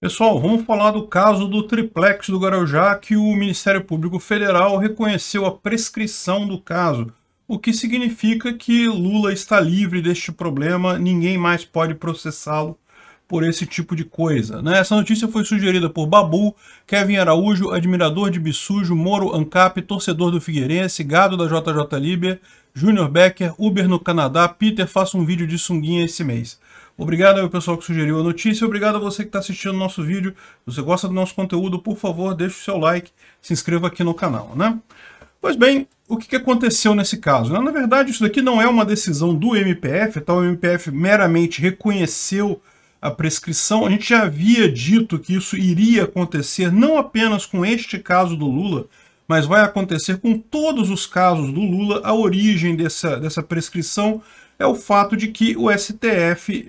Pessoal, vamos falar do caso do Triplex do Guarujá, que o Ministério Público Federal reconheceu a prescrição do caso, o que significa que Lula está livre deste problema, ninguém mais pode processá-lo por esse tipo de coisa, né? Essa notícia foi sugerida por Babu, Kevin Araújo, admirador de Bisujo, Moro Ancap, torcedor do Figueirense, gado da JJ Líbia, Junior Becker, Uber no Canadá, Peter, faça um vídeo de sunguinha esse mês. Obrigado ao pessoal que sugeriu a notícia, obrigado a você que está assistindo o nosso vídeo. Se você gosta do nosso conteúdo, por favor, deixe o seu like, se inscreva aqui no canal, né? Pois bem, o que aconteceu nesse caso? Na verdade, isso daqui não é uma decisão do MPF, tá? O MPF meramente reconheceu a prescrição. A gente já havia dito que isso iria acontecer não apenas com este caso do Lula, mas vai acontecer com todos os casos do Lula. A origem dessa prescrição é o fato de que o STF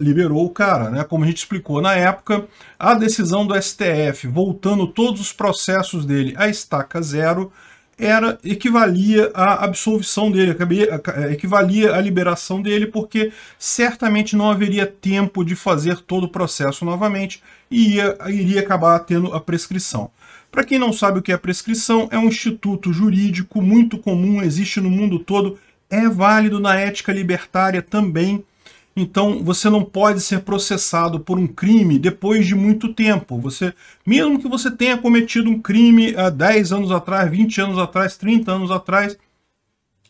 liberou o cara, né? Como a gente explicou na época, a decisão do STF, voltando todos os processos dele à estaca zero, equivalia à absolvição dele, equivalia à liberação dele, porque certamente não haveria tempo de fazer todo o processo novamente e iria acabar tendo a prescrição. Para quem não sabe o que é prescrição, é um instituto jurídico muito comum, existe no mundo todo, é válido na ética libertária também. Então, você não pode ser processado por um crime depois de muito tempo. Você, mesmo que você tenha cometido um crime há 10 anos atrás, 20 anos atrás, 30 anos atrás,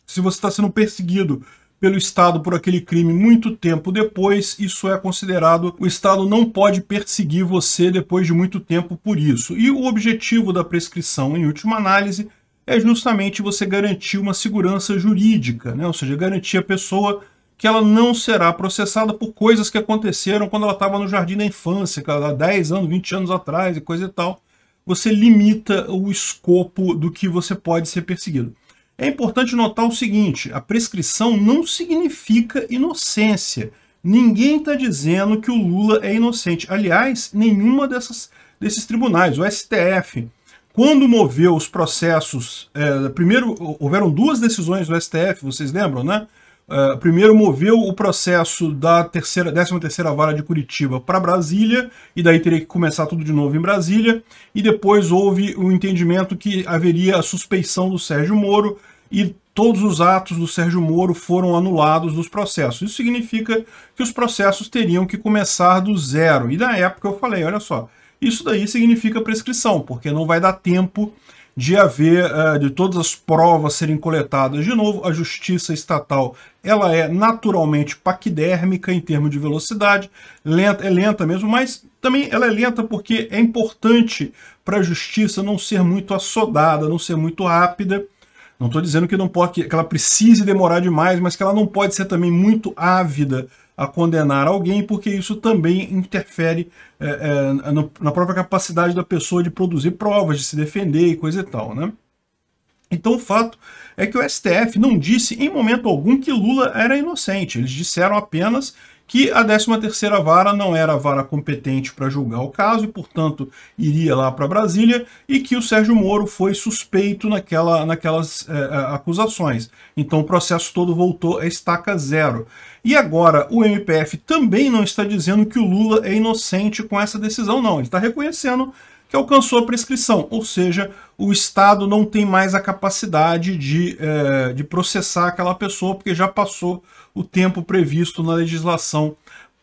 se você está sendo perseguido pelo Estado por aquele crime muito tempo depois, isso é considerado, o Estado não pode perseguir você depois de muito tempo por isso. E o objetivo da prescrição, em última análise, é justamente você garantir uma segurança jurídica, né? Ou seja, garantir a pessoa que ela não será processada por coisas que aconteceram quando ela estava no jardim da infância, há 10 anos, 20 anos atrás e coisa e tal. Você limita o escopo do que você pode ser perseguido. É importante notar o seguinte, a prescrição não significa inocência. Ninguém está dizendo que o Lula é inocente. Aliás, nenhuma desses tribunais, o STF, quando moveu os processos, primeiro houveram duas decisões do STF, vocês lembram, né? Primeiro moveu o processo da 13ª Vara de Curitiba para Brasília, e daí teria que começar tudo de novo em Brasília, e depois houve o entendimento que haveria a suspeição do Sérgio Moro, e todos os atos do Sérgio Moro foram anulados dos processos. Isso significa que os processos teriam que começar do zero. E na época eu falei, olha só, isso daí significa prescrição, porque não vai dar tempo de de todas as provas serem coletadas de novo. A justiça estatal, ela é naturalmente paquidérmica em termos de velocidade, é lenta mesmo, mas também ela é lenta porque é importante para a justiça não ser muito assodada, não ser muito rápida. Não estou dizendo que não pode, que ela precise demorar demais, mas que ela não pode ser também muito ávida a condenar alguém, porque isso também interfere na própria capacidade da pessoa de produzir provas, de se defender e coisa e tal, né? Então o fato é que o STF não disse em momento algum que Lula era inocente. Eles disseram apenas que a 13ª Vara não era a vara competente para julgar o caso e, portanto, iria lá para Brasília, e que o Sérgio Moro foi suspeito naquelas acusações. Então o processo todo voltou à estaca zero. E agora o MPF também não está dizendo que o Lula é inocente com essa decisão, não. Ele está reconhecendo que alcançou a prescrição, ou seja, o Estado não tem mais a capacidade de processar aquela pessoa, porque já passou o tempo previsto na legislação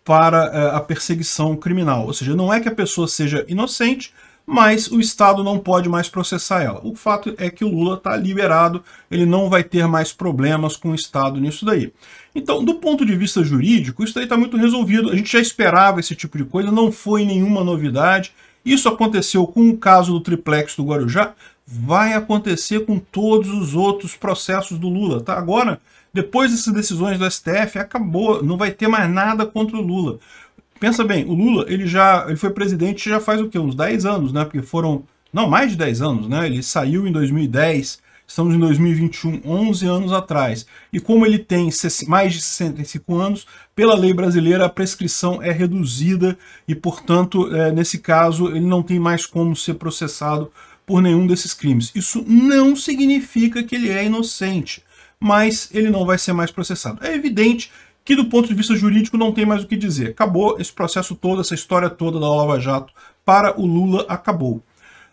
para a perseguição criminal. Ou seja, não é que a pessoa seja inocente, mas o Estado não pode mais processar ela. O fato é que o Lula está liberado, ele não vai ter mais problemas com o Estado nisso daí. Então, do ponto de vista jurídico, isso daí está muito resolvido. A gente já esperava esse tipo de coisa, não foi nenhuma novidade. Isso aconteceu com o caso do Triplex do Guarujá, vai acontecer com todos os outros processos do Lula, tá? Agora, depois dessas decisões do STF, acabou, não vai ter mais nada contra o Lula. Pensa bem, o Lula, ele foi presidente já faz o quê? Uns 10 anos, né? Porque mais de 10 anos, né? Ele saiu em 2010, estamos em 2021, 11 anos atrás. E como ele tem mais de 65 anos, pela lei brasileira a prescrição é reduzida e, portanto, nesse caso, ele não tem mais como ser processado por nenhum desses crimes. Isso não significa que ele é inocente, mas ele não vai ser mais processado. É evidente que do ponto de vista jurídico não tem mais o que dizer. Acabou esse processo todo, essa história toda da Lava Jato para o Lula acabou.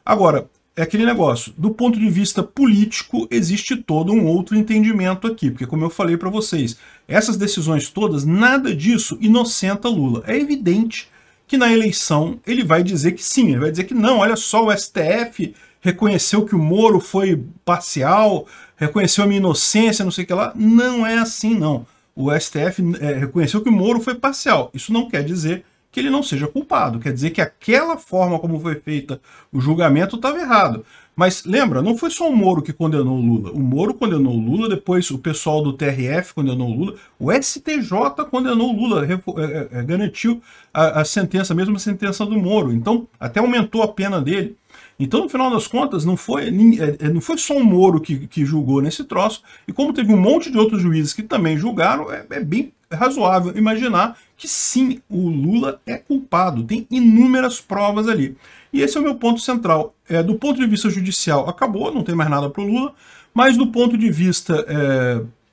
Agora, é aquele negócio, do ponto de vista político existe todo um outro entendimento aqui, porque como eu falei para vocês, essas decisões todas, nada disso inocenta Lula. É evidente que na eleição ele vai dizer que sim, ele vai dizer que não, olha só, o STF reconheceu que o Moro foi parcial, reconheceu a minha inocência, não sei o que lá. Não é assim, não. O STF reconheceu que o Moro foi parcial. Isso não quer dizer que ele não seja culpado. Quer dizer que aquela forma como foi feita o julgamento estava errado. Mas lembra, não foi só o Moro que condenou o Lula. O Moro condenou o Lula, depois o pessoal do TRF condenou o Lula. O STJ condenou o Lula, garantiu a sentença, a mesma sentença do Moro. Então, até aumentou a pena dele. Então, no final das contas, não foi só o Moro que julgou nesse troço, e como teve um monte de outros juízes que também julgaram, é bem razoável imaginar que sim, o Lula é culpado, tem inúmeras provas ali. E esse é o meu ponto central. Do ponto de vista judicial, acabou, não tem mais nada para o Lula, mas do ponto de vista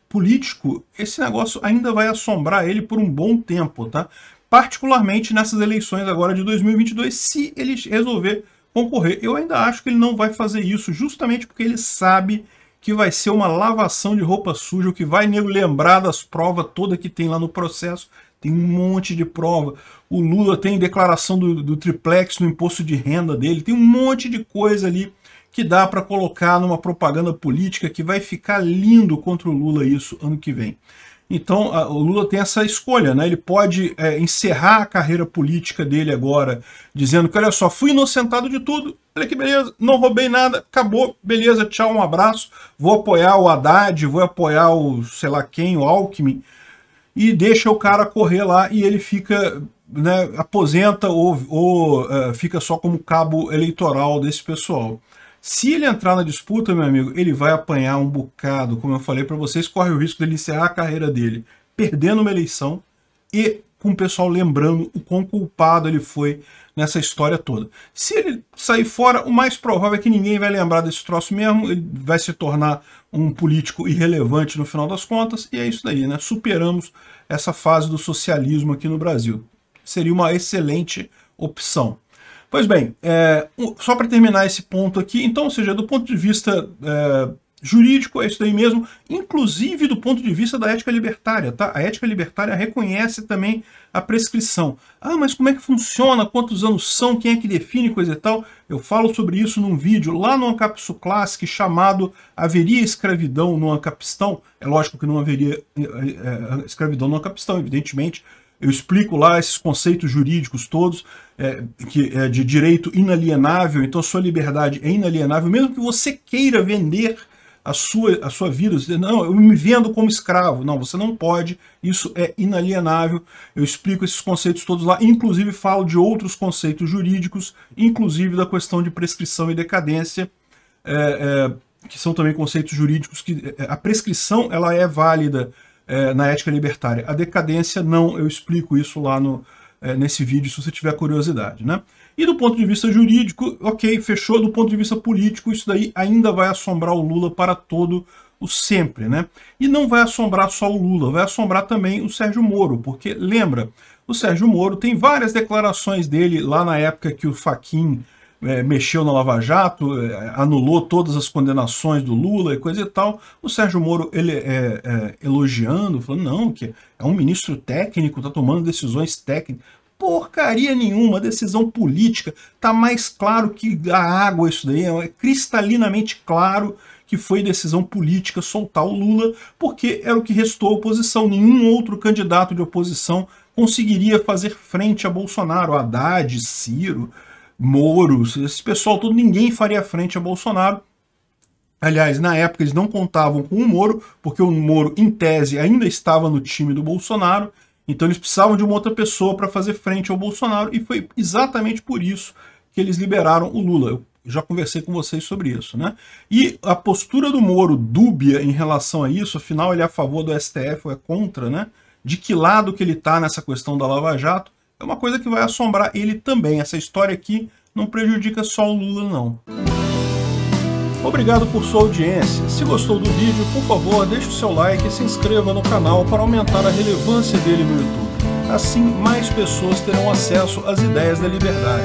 político, esse negócio ainda vai assombrar ele por um bom tempo, tá? Particularmente nessas eleições agora de 2022, se ele resolver concorrer. Eu ainda acho que ele não vai fazer isso, justamente porque ele sabe que vai ser uma lavação de roupa suja, o que vai lembrar das provas todas que tem lá no processo. Tem um monte de prova. O Lula tem declaração do Triplex no imposto de renda dele, tem um monte de coisa ali que dá para colocar numa propaganda política que vai ficar lindo contra o Lula isso ano que vem. Então, o Lula tem essa escolha, né? Ele pode encerrar a carreira política dele agora, dizendo que, olha só, fui inocentado de tudo, olha que beleza, não roubei nada, acabou, beleza, tchau, um abraço, vou apoiar o Haddad, vou apoiar o, sei lá quem, o Alckmin, e deixa o cara correr lá e ele fica, né, aposenta ou fica só como cabo eleitoral desse pessoal. Se ele entrar na disputa, meu amigo, ele vai apanhar um bocado, como eu falei para vocês, corre o risco dele encerrar a carreira dele, perdendo uma eleição e com o pessoal lembrando o quão culpado ele foi nessa história toda. Se ele sair fora, o mais provável é que ninguém vai lembrar desse troço mesmo, ele vai se tornar um político irrelevante no final das contas, e é isso daí, né? Superamos essa fase do socialismo aqui no Brasil. Seria uma excelente opção. Pois bem, só para terminar esse ponto aqui, então, ou seja, do ponto de vista jurídico, é isso daí mesmo, inclusive do ponto de vista da ética libertária, tá? A ética libertária reconhece também a prescrição. Ah, mas como é que funciona? Quantos anos são? Quem é que define? Coisa e tal. Eu falo sobre isso num vídeo lá no Ancap.su Classic chamado Haveria Escravidão no Ancapistão? É lógico que não haveria escravidão no Ancapistão, evidentemente. Eu explico lá esses conceitos jurídicos todos, de direito inalienável, então sua liberdade é inalienável, mesmo que você queira vender a sua vida, você diz, não, eu me vendo como escravo, não, você não pode, isso é inalienável, eu explico esses conceitos todos lá, inclusive falo de outros conceitos jurídicos, inclusive da questão de prescrição e decadência, que são também conceitos jurídicos, que a prescrição ela é válida, na ética libertária. A decadência, não, eu explico isso lá nesse vídeo, se você tiver curiosidade, né? E do ponto de vista jurídico, ok, fechou. Do ponto de vista político, isso daí ainda vai assombrar o Lula para todo o sempre, né? E não vai assombrar só o Lula, vai assombrar também o Sérgio Moro, porque, lembra, o Sérgio Moro tem várias declarações dele lá na época que o Fachin mexeu na Lava Jato, anulou todas as condenações do Lula e coisa e tal, o Sérgio Moro ele elogiando, falando não, que é um ministro técnico, tá tomando decisões técnicas, porcaria nenhuma, decisão política, tá mais claro que a água isso daí, é cristalinamente claro que foi decisão política soltar o Lula, porque era o que restou à oposição, nenhum outro candidato de oposição conseguiria fazer frente a Bolsonaro, Haddad, Ciro, Moro, esse pessoal todo, ninguém faria frente a Bolsonaro. Aliás, na época eles não contavam com o Moro, porque o Moro, em tese, ainda estava no time do Bolsonaro, então eles precisavam de uma outra pessoa para fazer frente ao Bolsonaro, e foi exatamente por isso que eles liberaram o Lula. Eu já conversei com vocês sobre isso, né? E a postura do Moro, dúbia em relação a isso, afinal ele é a favor do STF ou é contra, né? De que lado que ele está nessa questão da Lava Jato, é uma coisa que vai assombrar ele também. Essa história aqui não prejudica só o Lula, não. Obrigado por sua audiência. Se gostou do vídeo, por favor, deixe o seu like e se inscreva no canal para aumentar a relevância dele no YouTube. Assim, mais pessoas terão acesso às ideias da liberdade.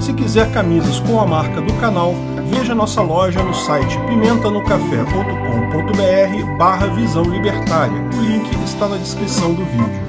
Se quiser camisas com a marca do canal, veja nossa loja no site pimentanocafé.com.br/visão libertária. O link está na descrição do vídeo.